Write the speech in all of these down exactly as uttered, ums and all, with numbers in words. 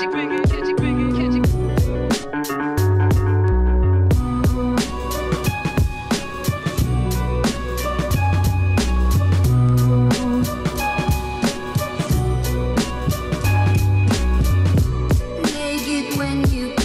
When you come, naked when you go.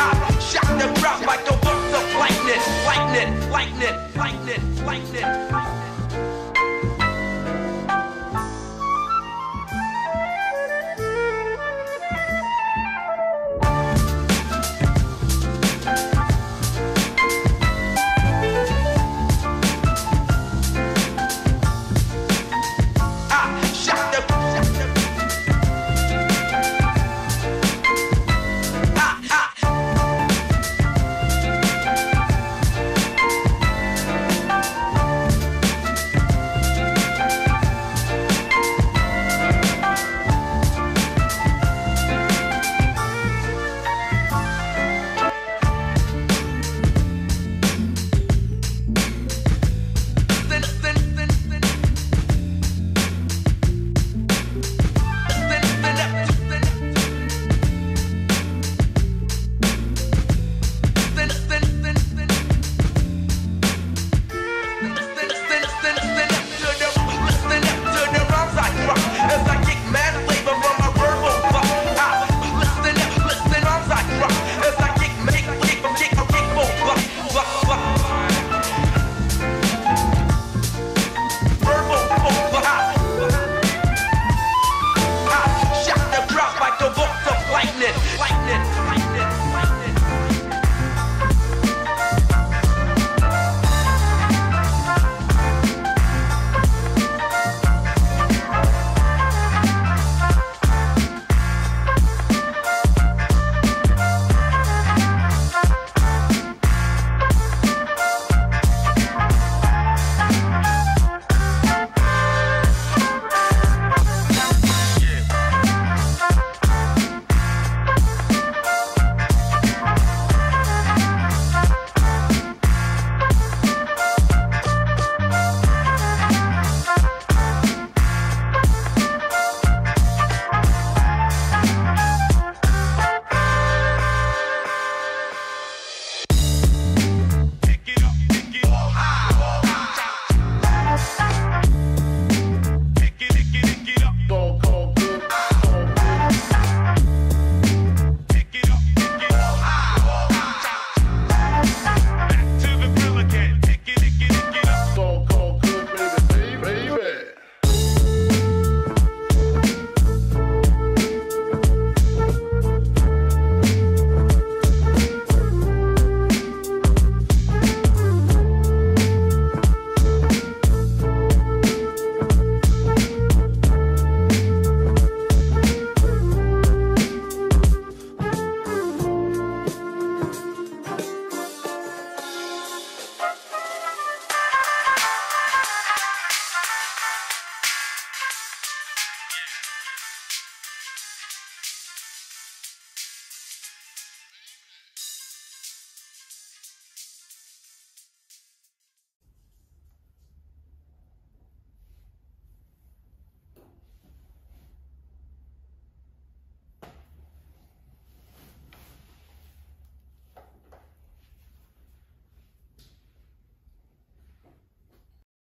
hot, shot the rock like